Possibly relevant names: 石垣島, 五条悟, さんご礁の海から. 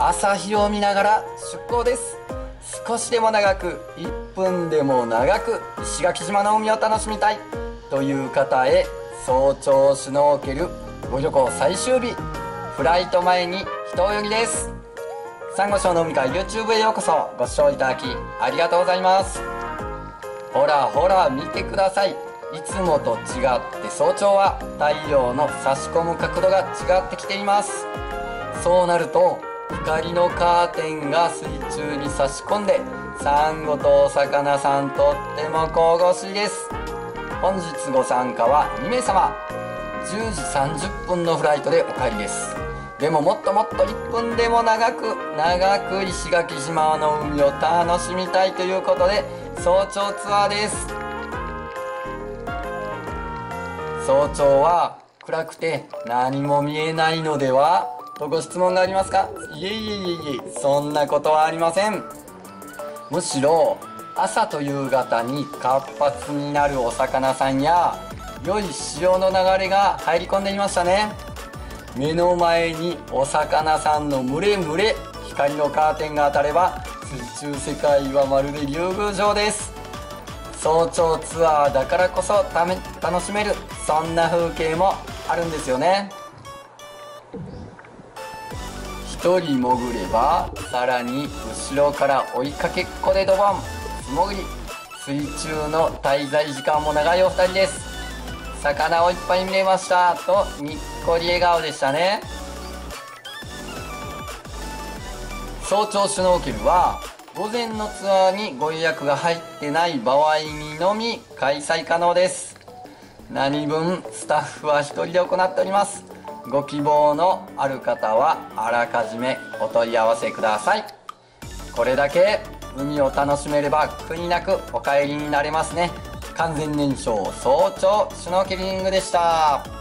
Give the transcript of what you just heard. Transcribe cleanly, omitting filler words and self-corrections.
朝日を見ながら出港です。少しでも長く1分でも長く石垣島の海を楽しみたいという方へ、早朝シュノーケルご旅行最終日、フライト前に一泳ぎです。サンゴ礁の海から YouTube へようこそ。ご視聴いただきありがとうございます。ほらほら見てください。いつもと違って早朝は太陽の差し込む角度が違ってきています。そうなると光のカーテンが水中に差し込んで、サンゴとお魚さんとっても神々しいです。本日ご参加は2名様、10時30分のフライトでお帰りです。でももっともっと1分でも長く石垣島の海を楽しみたいということで、早朝ツアーです。早朝は暗くて何も見えないのではとご質問がありますか？いえいえいえいえ、そんなことはありません。むしろ朝と夕方に活発になるお魚さんや良い潮の流れが入り込んでいましたね。目の前にお魚さんの群れ群れ、光のカーテンが当たれば水中世界はまるで竜宮城です。早朝ツアーだからこそ楽しめる、そんな風景もあるんですよね。一人潜ればさらに後ろから追いかけっこでドボン、素潜り。水中の滞在時間も長いお二人です。魚をいっぱい見れましたとにっこり笑顔でしたね。早朝シュノーケルは午前のツアーにご予約が入ってない場合にのみ開催可能です。何分スタッフは一人で行っております。ご希望のある方はあらかじめお問い合わせください。これだけ海を楽しめれば悔いなくお帰りになれますね。完全燃焼早朝シュノーケリングでした。